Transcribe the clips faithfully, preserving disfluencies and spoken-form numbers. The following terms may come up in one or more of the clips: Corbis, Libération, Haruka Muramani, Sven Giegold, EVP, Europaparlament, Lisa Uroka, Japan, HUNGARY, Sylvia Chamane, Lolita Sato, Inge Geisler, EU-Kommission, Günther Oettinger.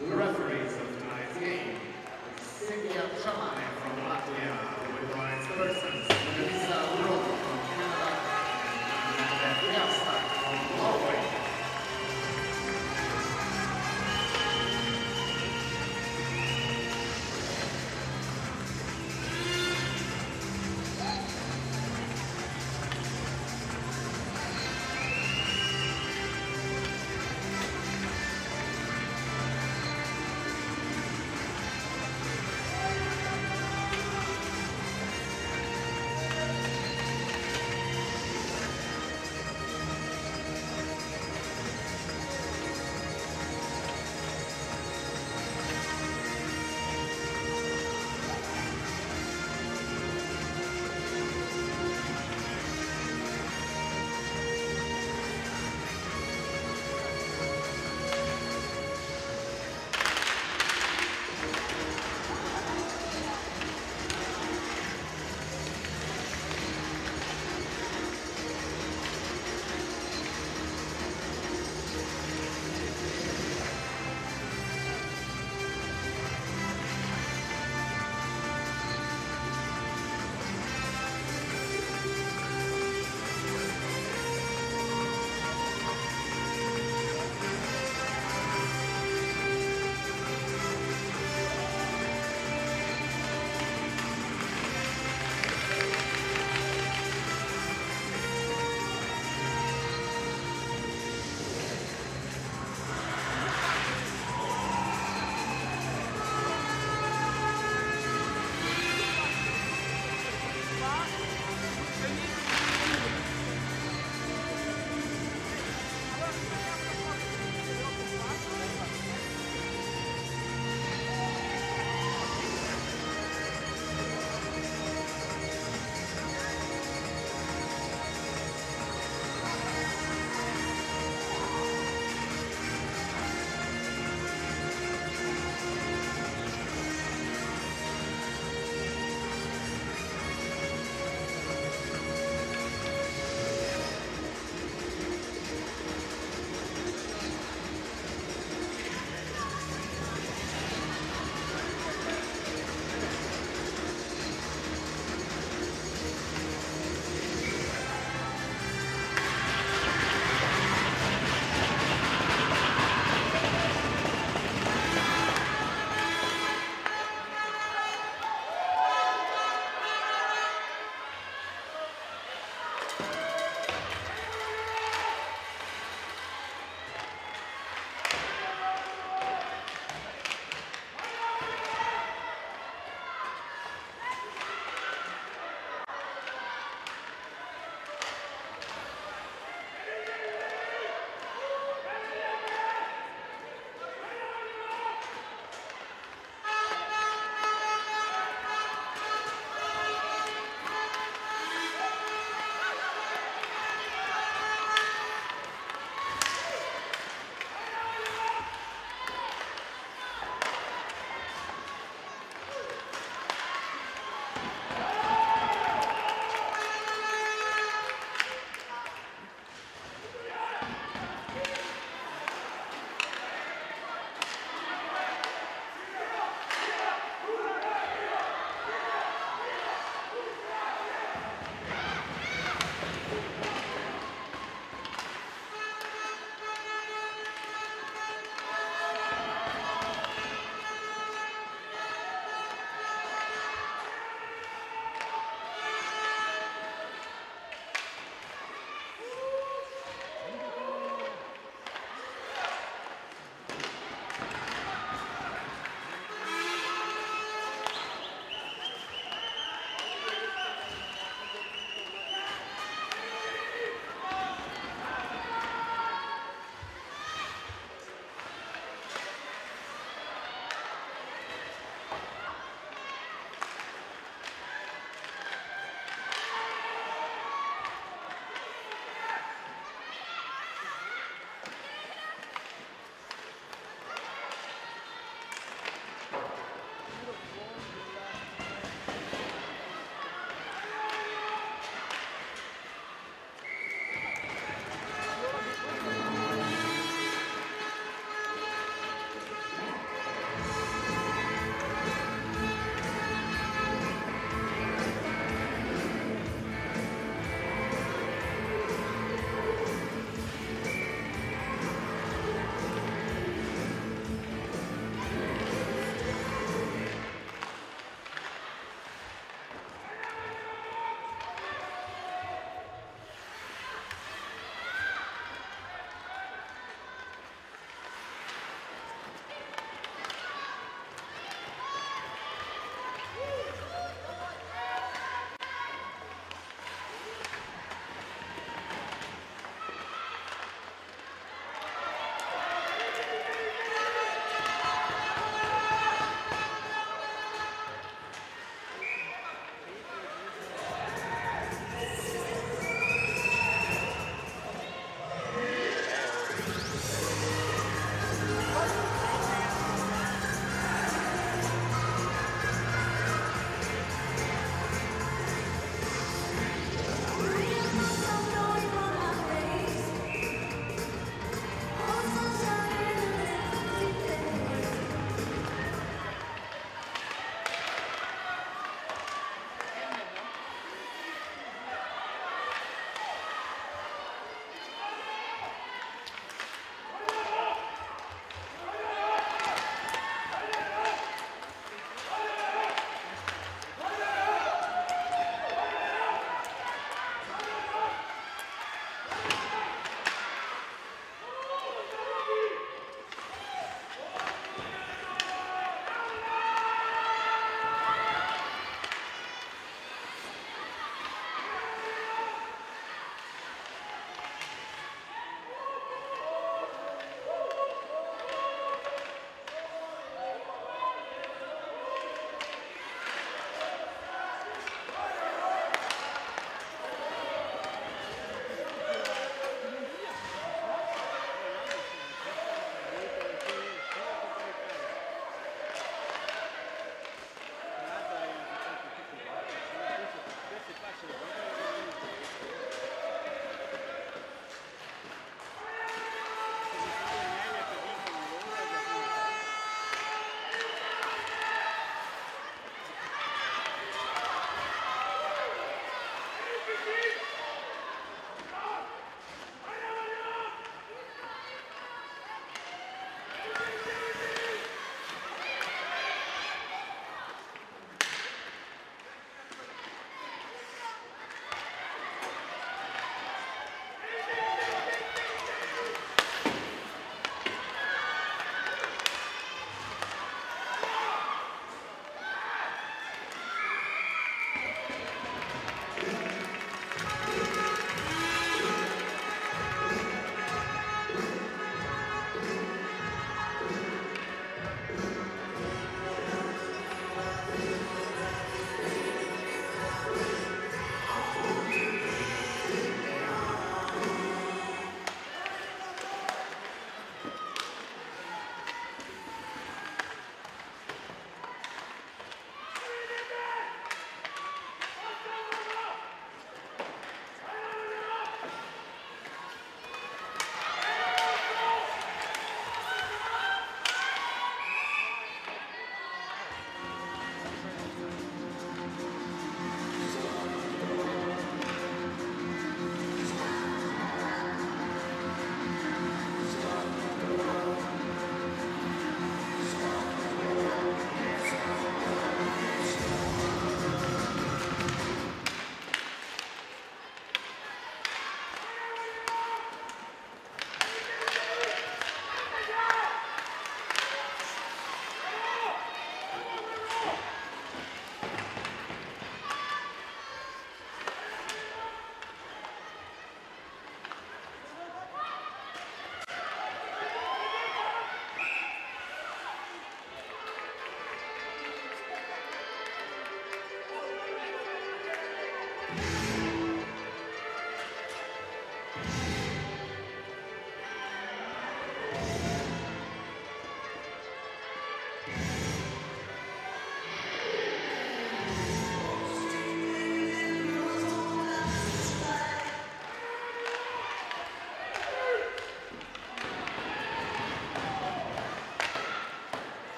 The referees of tonight's game, Sylvia Chamane from Latvia, with rights persons, Lisa Uroka from Canada, and Jasta from Norway.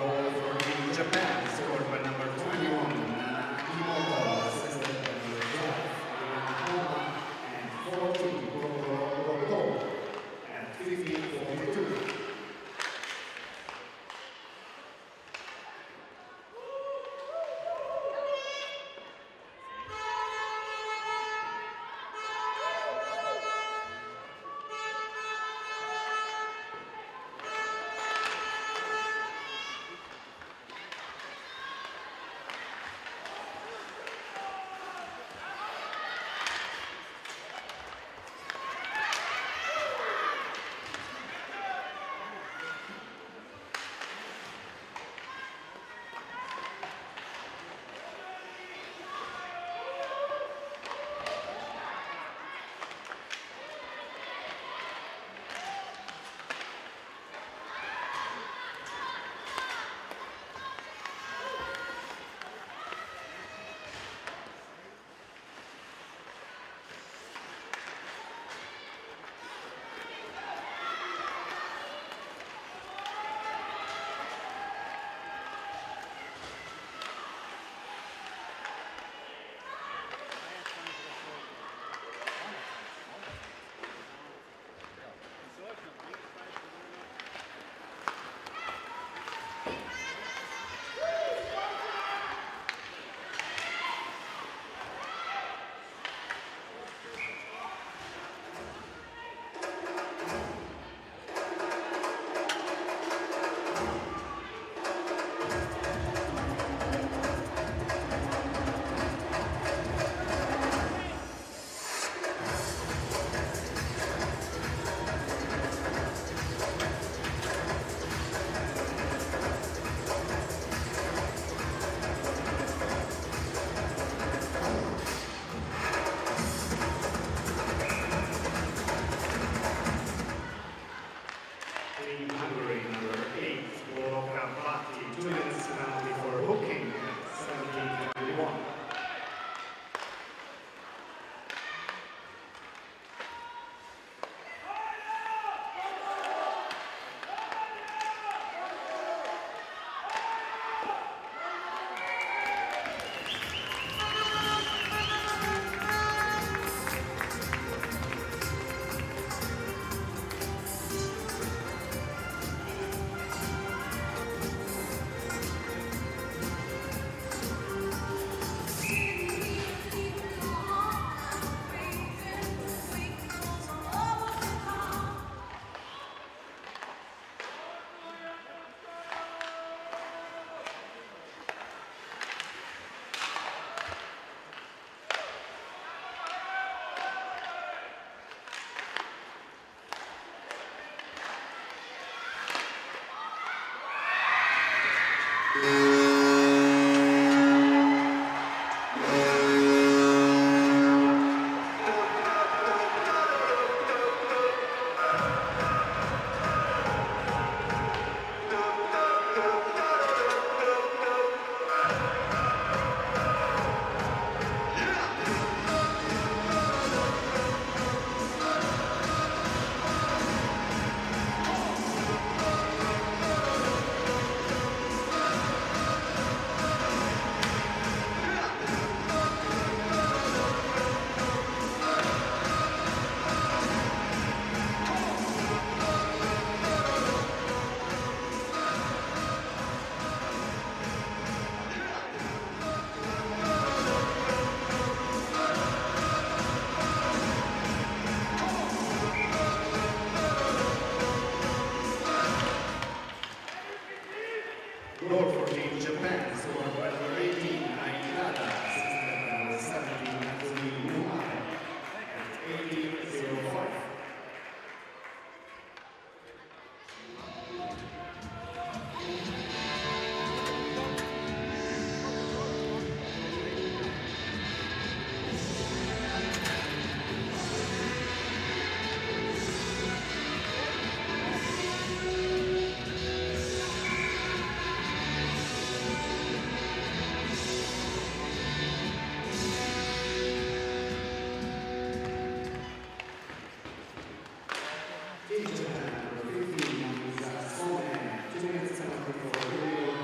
Goal for Japan, scored by number twenty-one, Imoto, assisted by number twelve, and fourteen, Goto, and fifteen, forty-two. Japan, fifteen, two minutes, seven, four,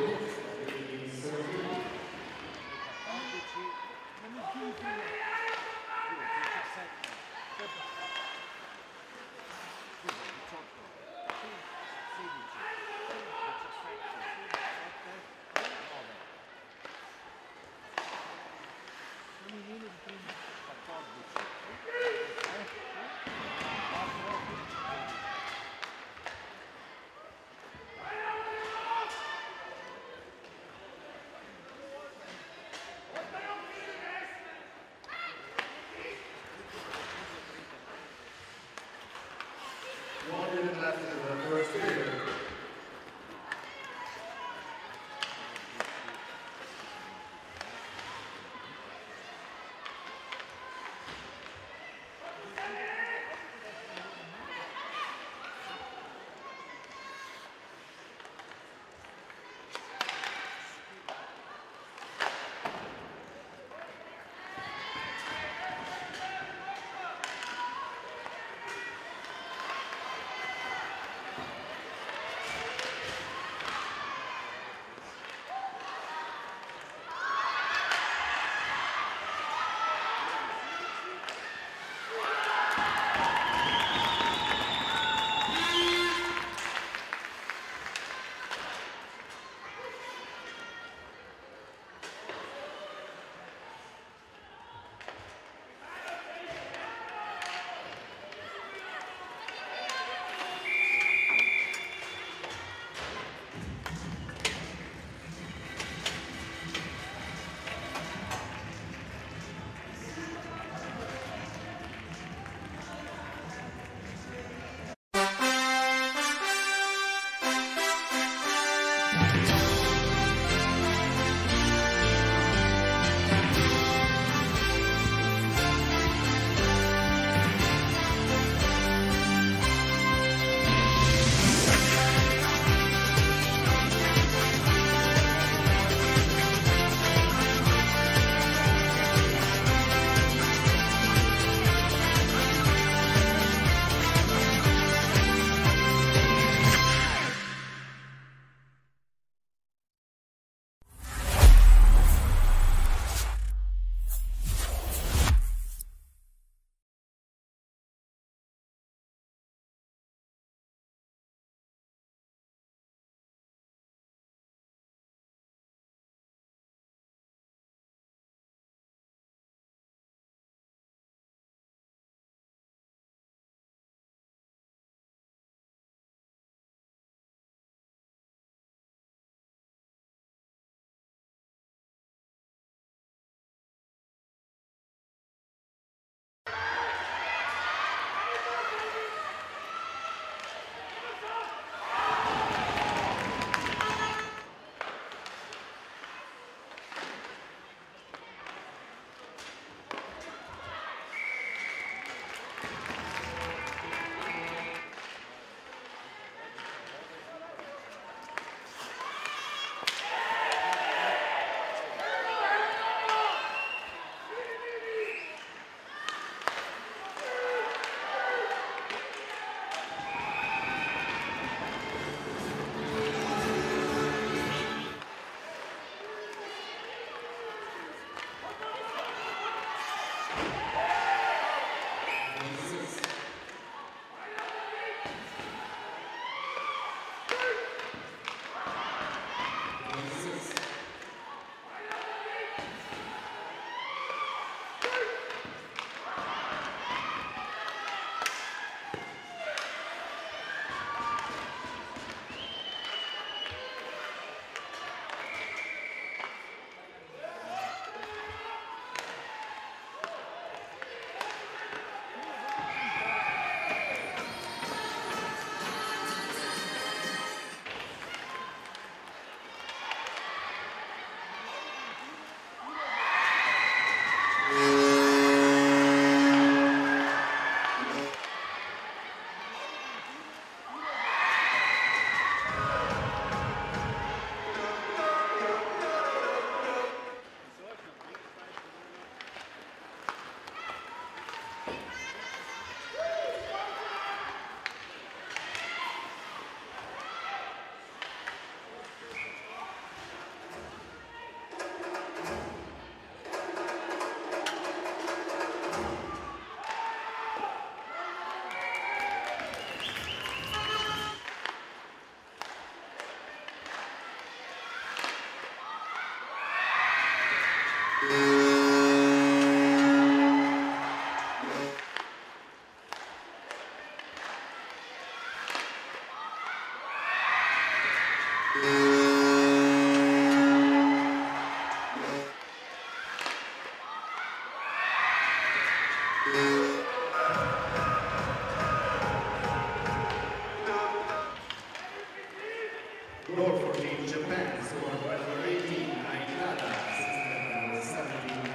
Number fourteen, Japan, scored by number eighteen, Ainada, assisted by number seventeen.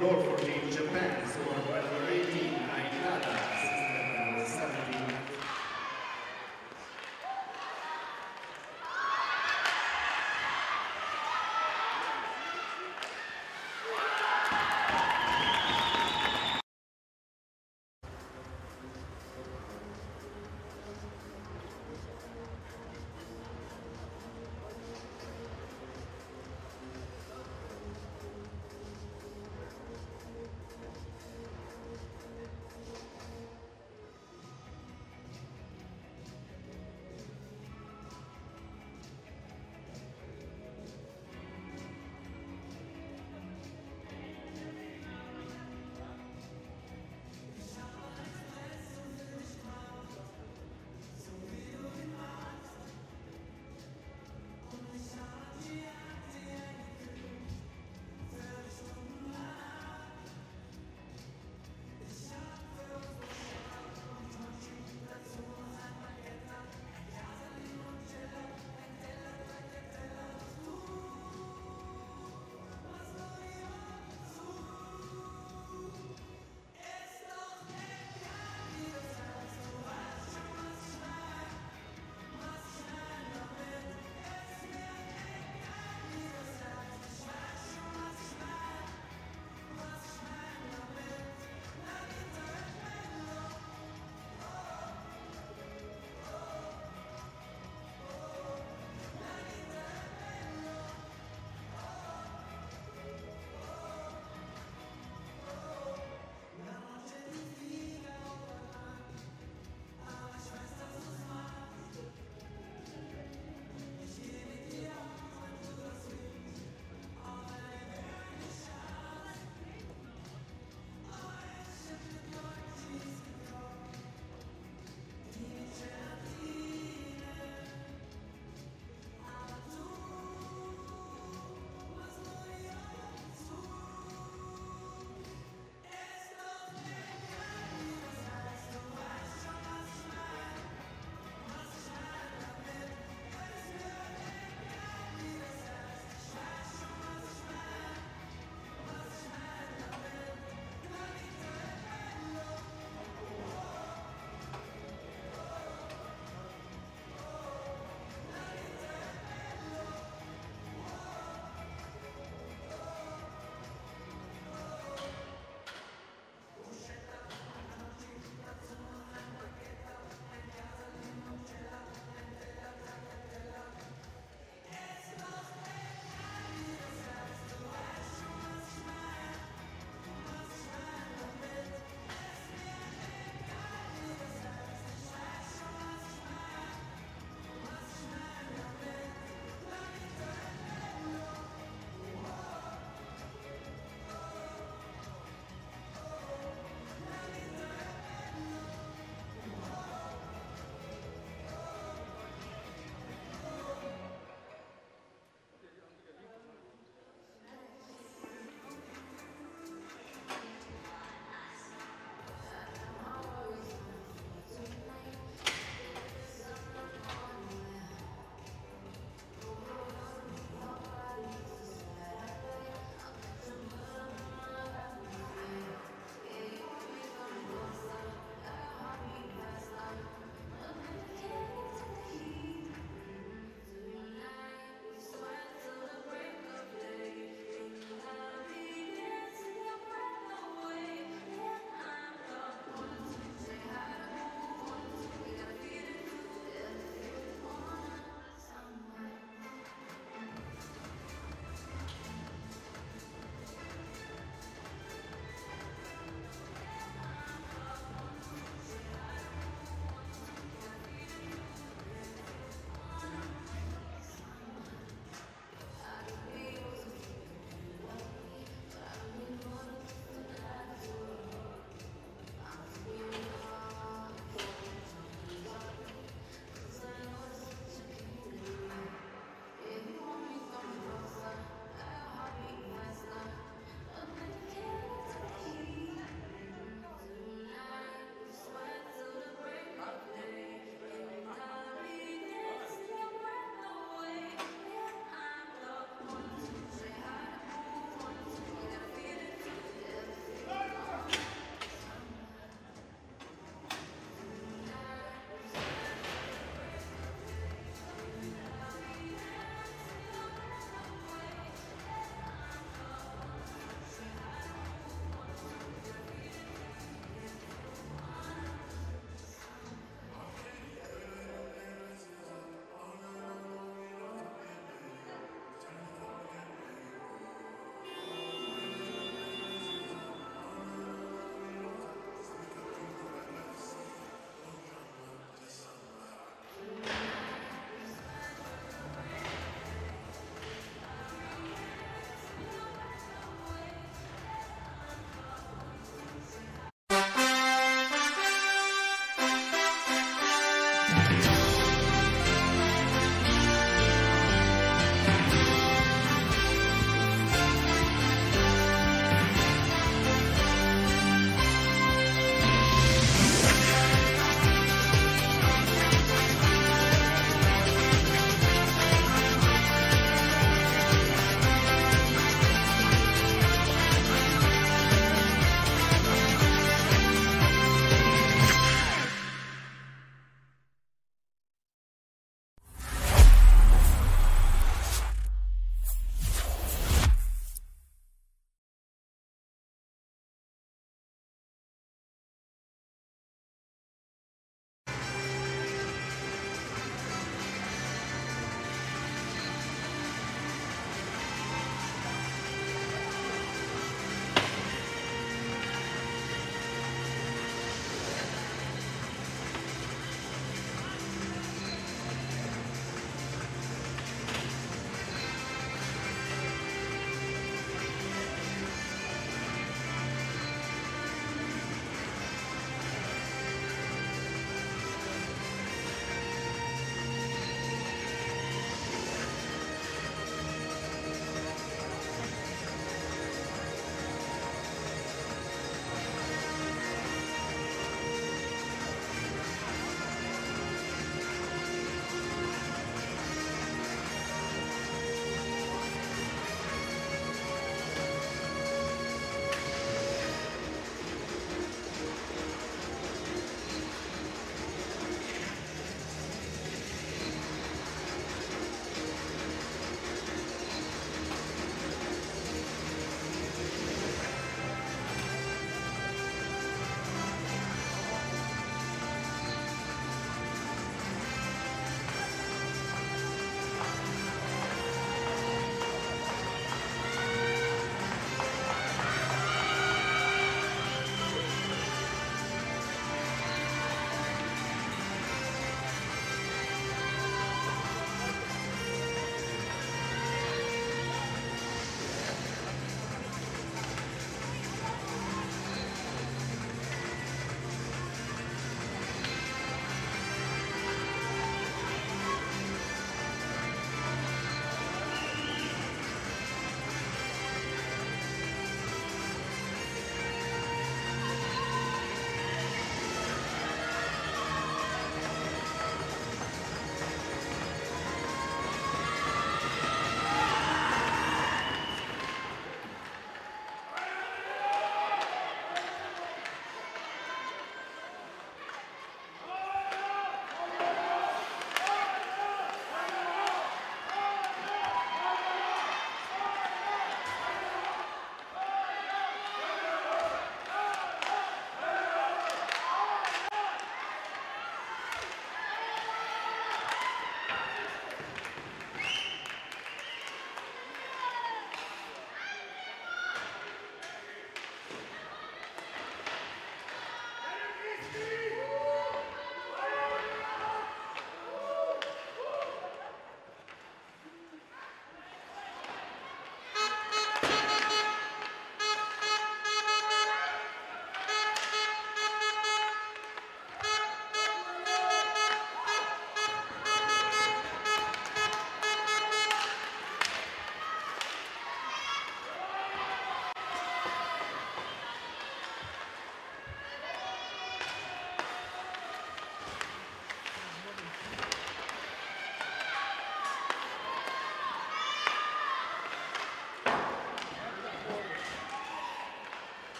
Number fourteen, Japan, so number eighteen, Aitara, seventeen.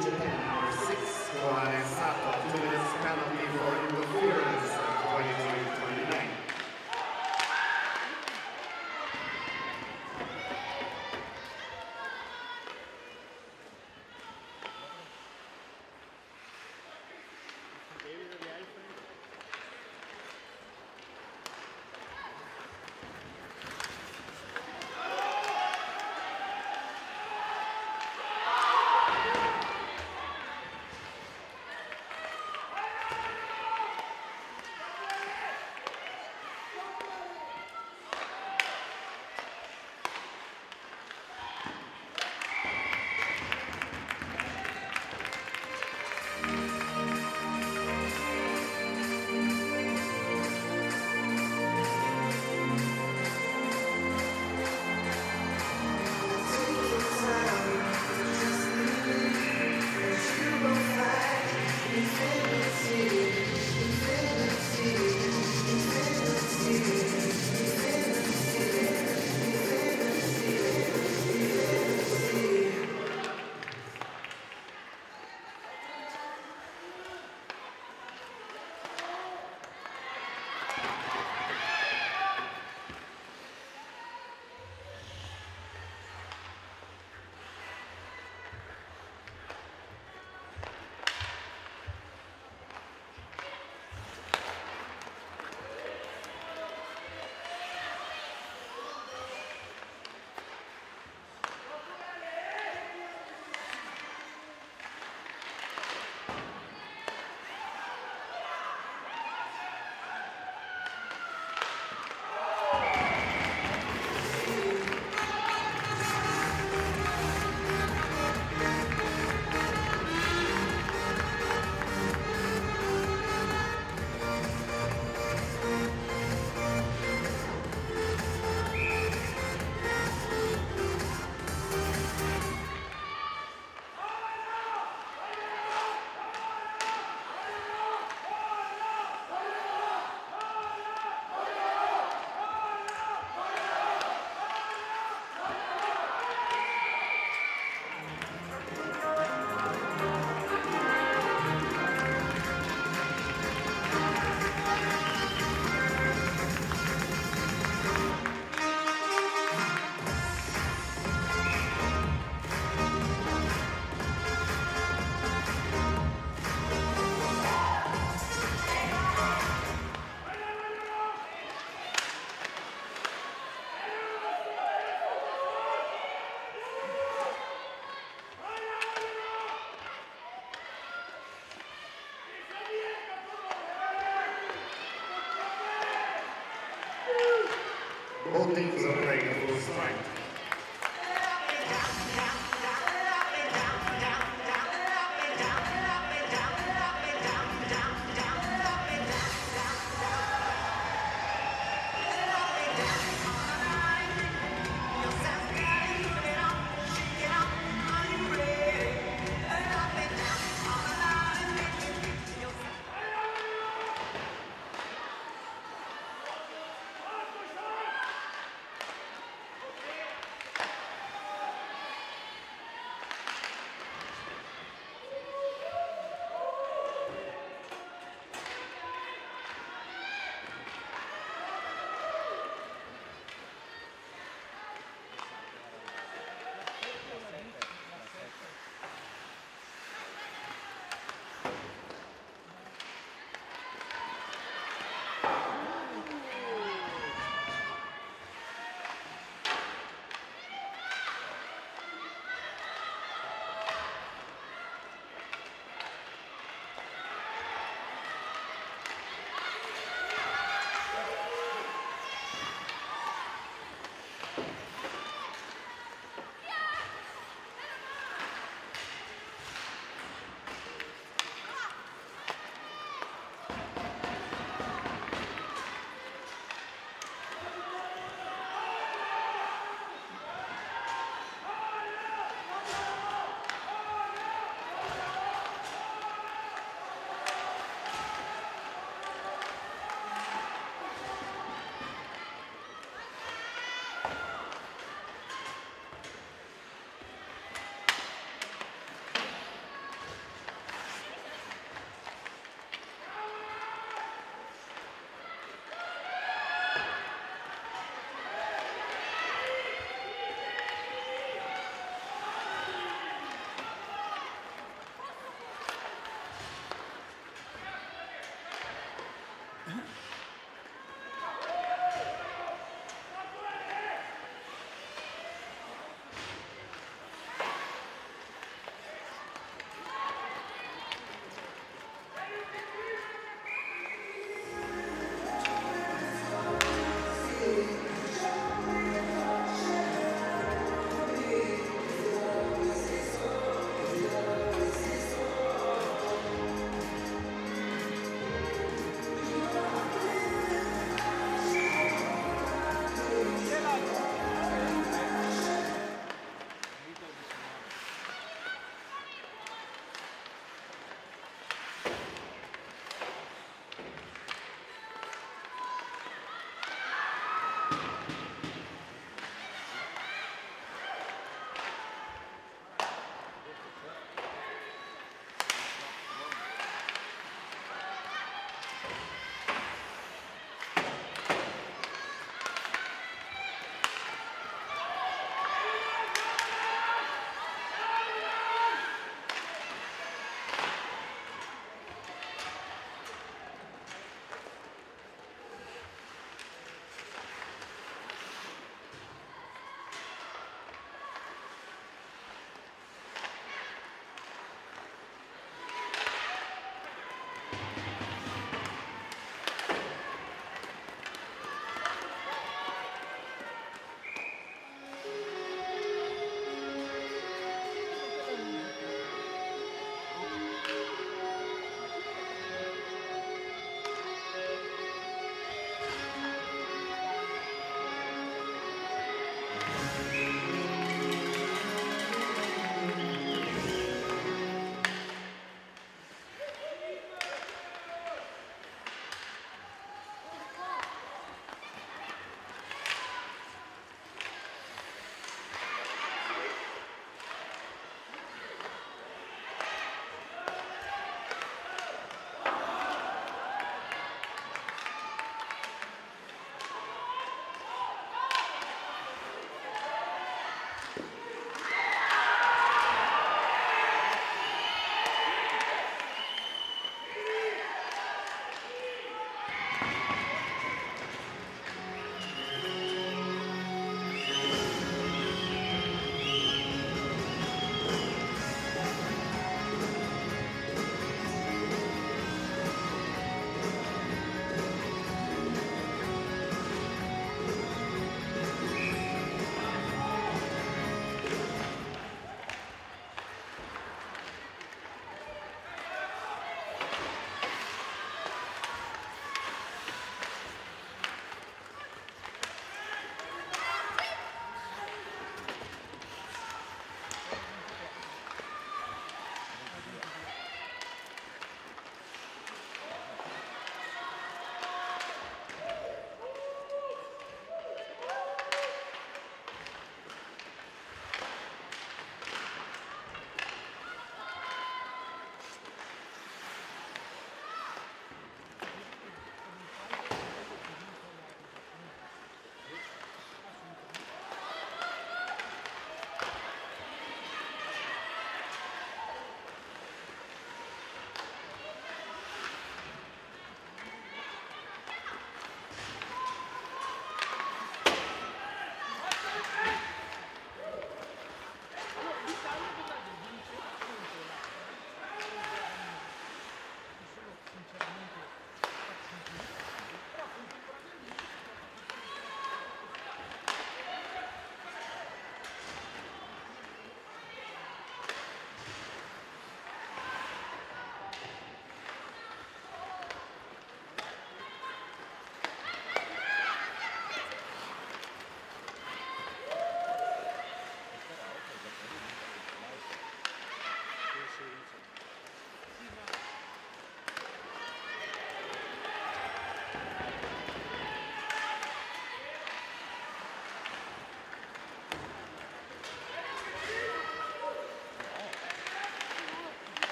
Japan, six line Sato, two minutes penalty for interference at twenty-two twenty-nine.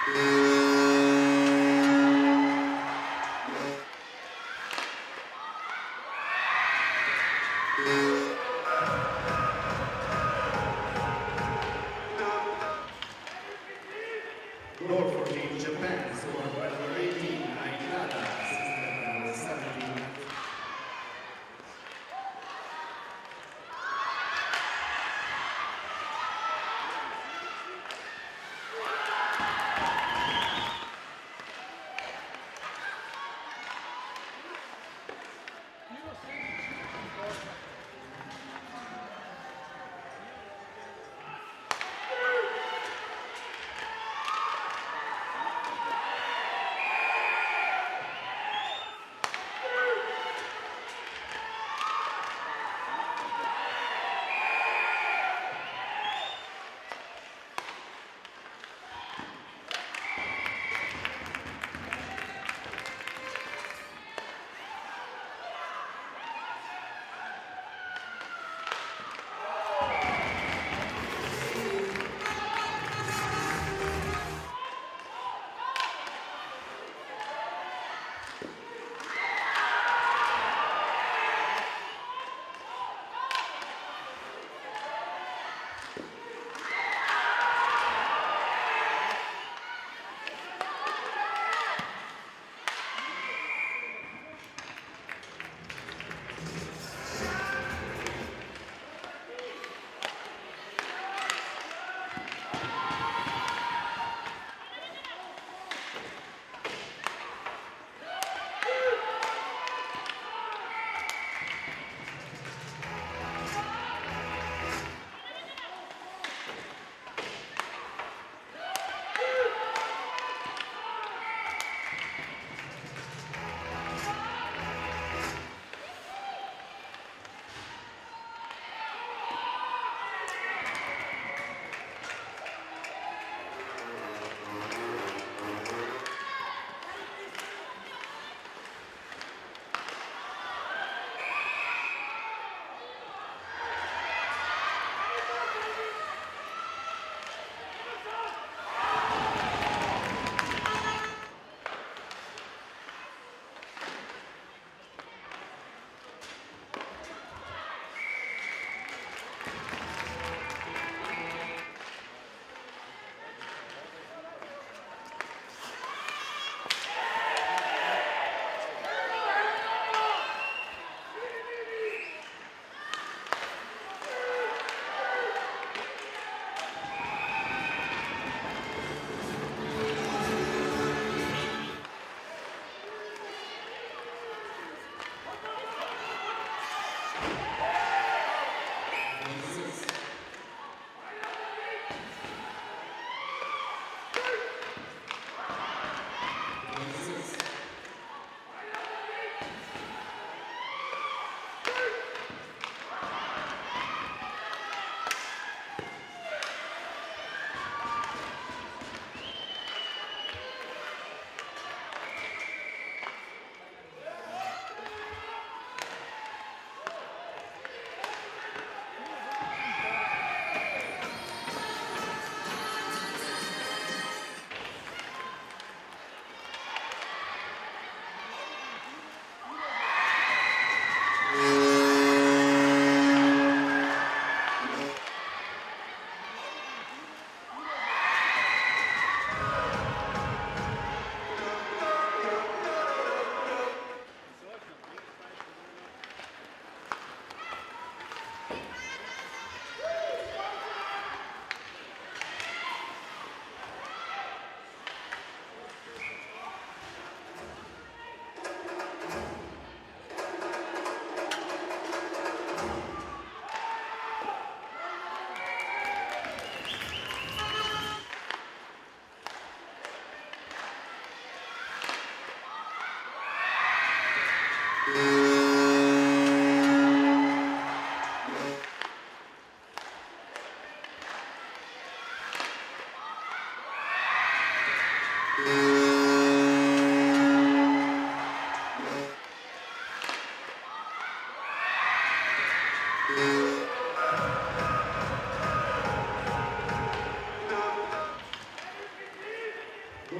Number fourteen, Japan, scored by number eighteen, Aikata, assisted by number seventeen.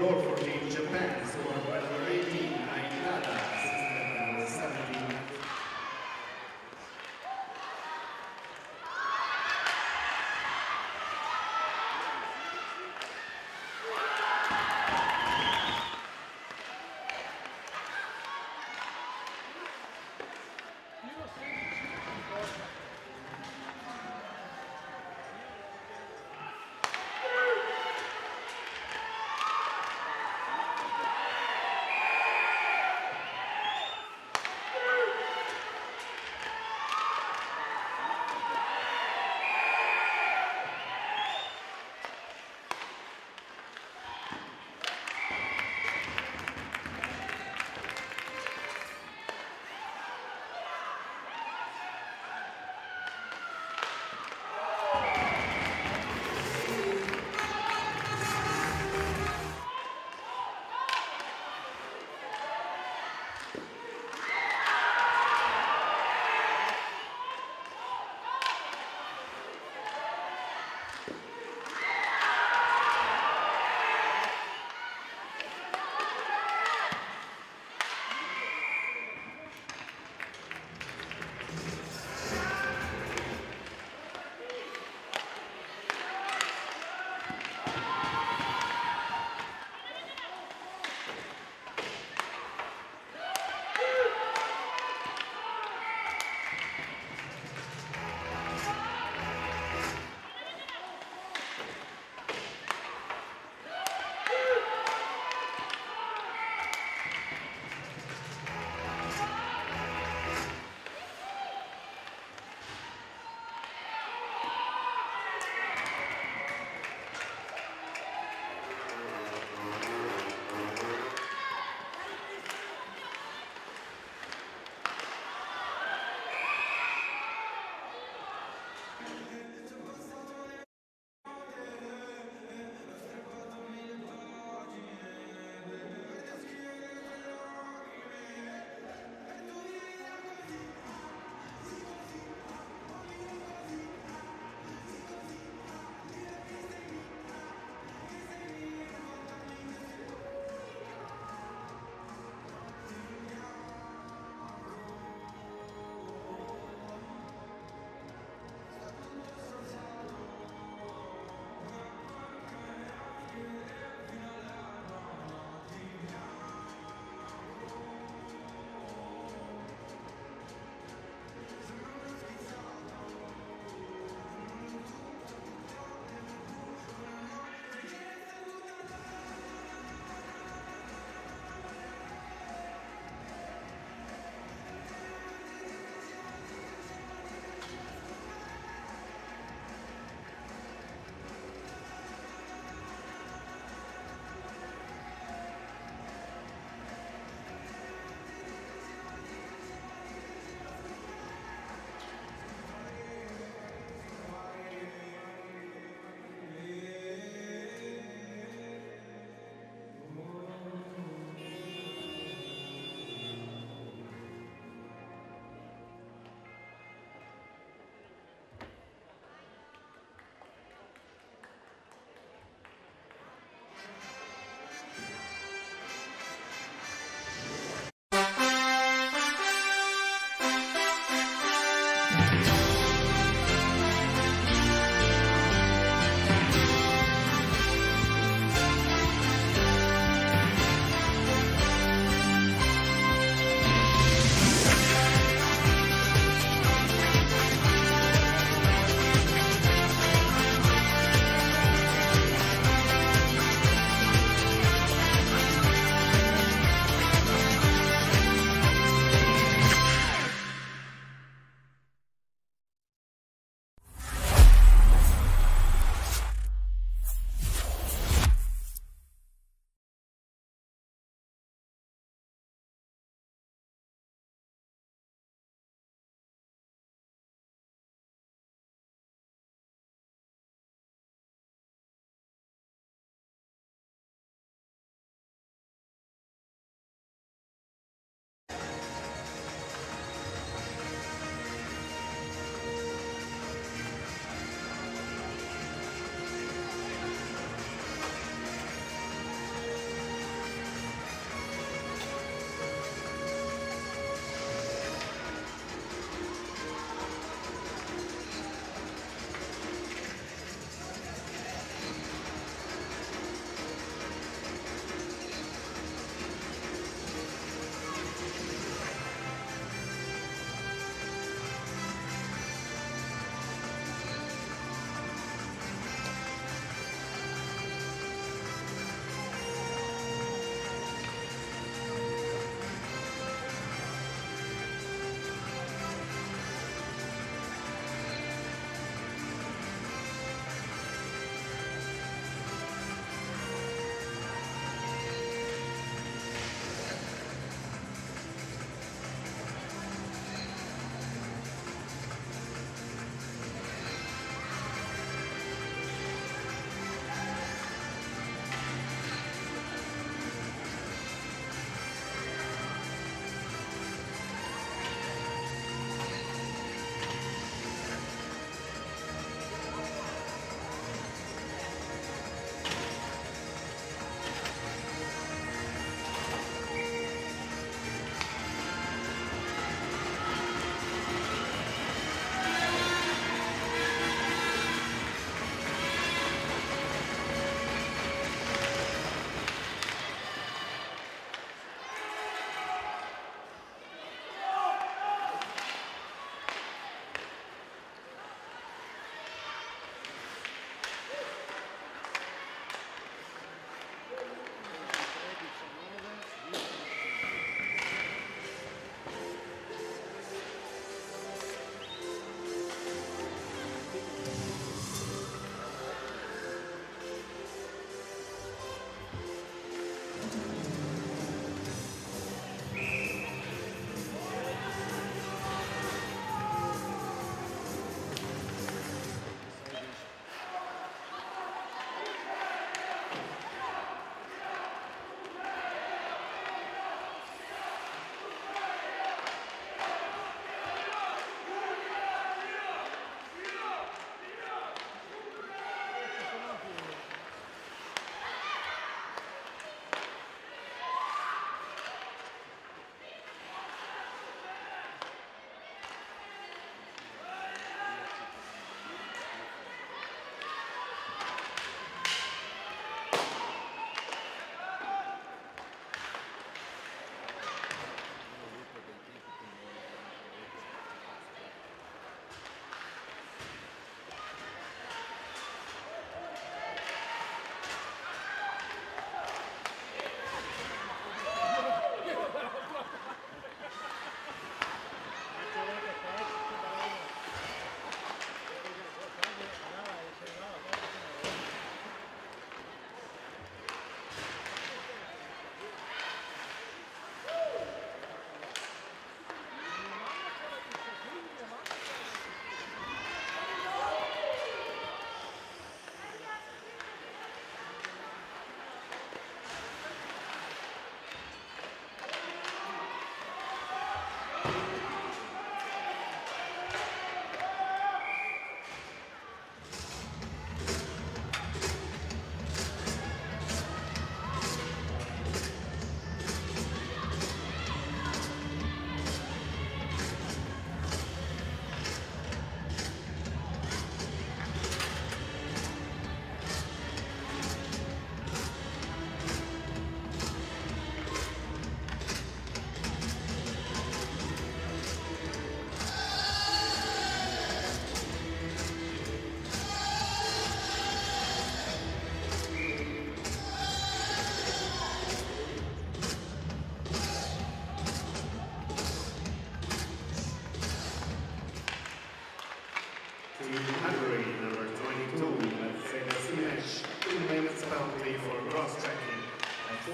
goal for Team Japan is won by number eighteen, Ainada, number seventeen.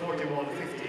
forty-one fifty.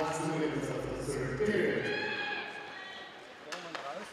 Last minutes of the third period. Bye.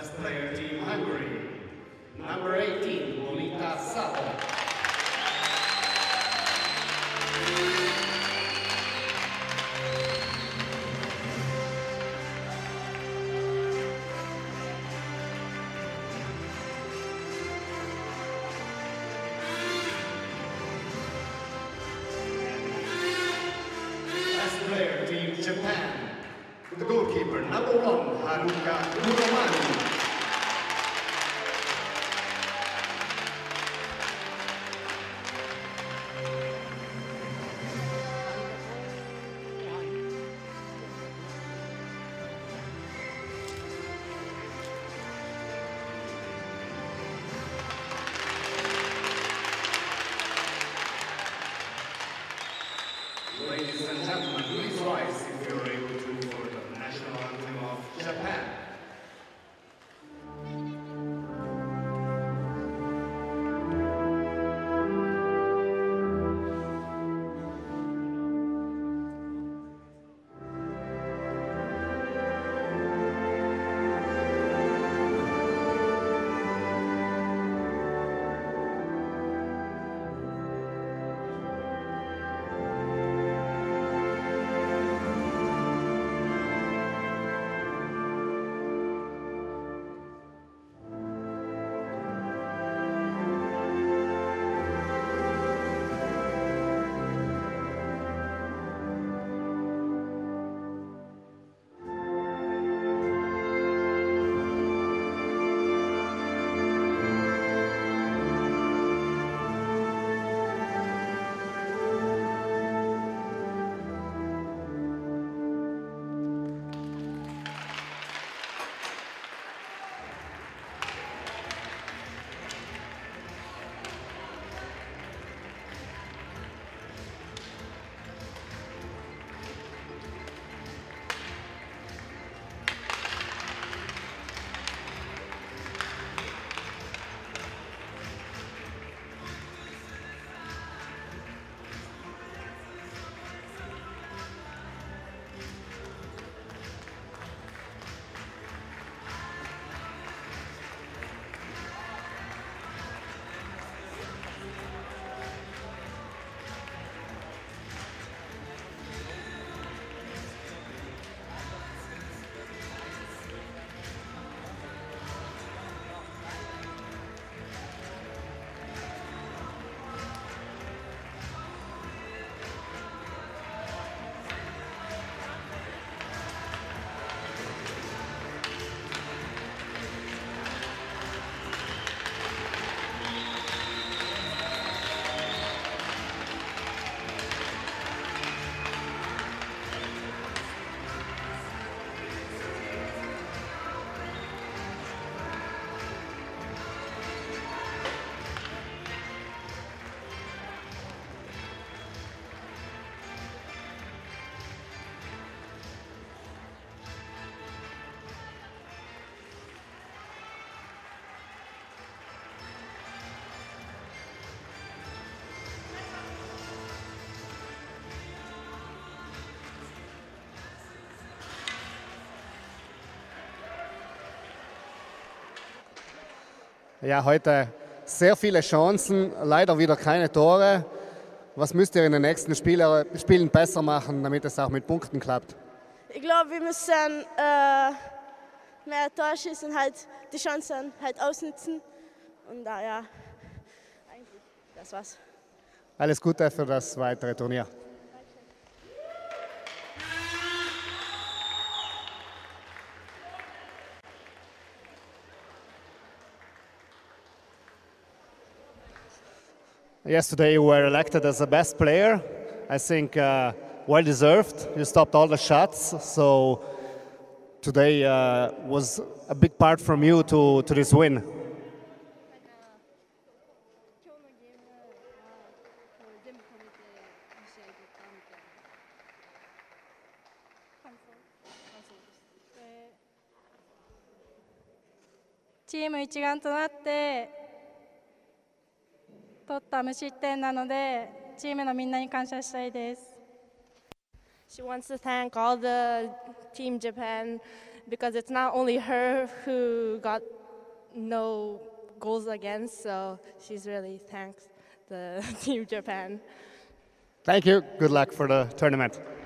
as player team Hungary, number eighteen, Lolita Sato. Player team Japan, with the goalkeeper number one, Haruka Muramani. Ladies and gentlemen, please rise if you are able to for the national anthem of Japan. Ja, heute sehr viele Chancen, leider wieder keine Tore. Was müsst ihr in den nächsten Spieler, Spielen besser machen, damit es auch mit Punkten klappt? Ich glaube, wir müssen äh, mehr Tore schießen, halt die Chancen halt ausnutzen. Und da, ja, eigentlich, das war's. Alles Gute für das weitere Turnier. Yesterday you were elected as the best player. I think uh, well deserved. You stopped all the shots. So today uh, was a big part from you to, to this win. Team 一丸となって。 取った無失点なので、チームのみんなに感謝したいです。She wants to thank all the Team Japan because it's not only her who got no goals against, so she's really thanked the Team Japan. Thank you. Good luck for the tournament.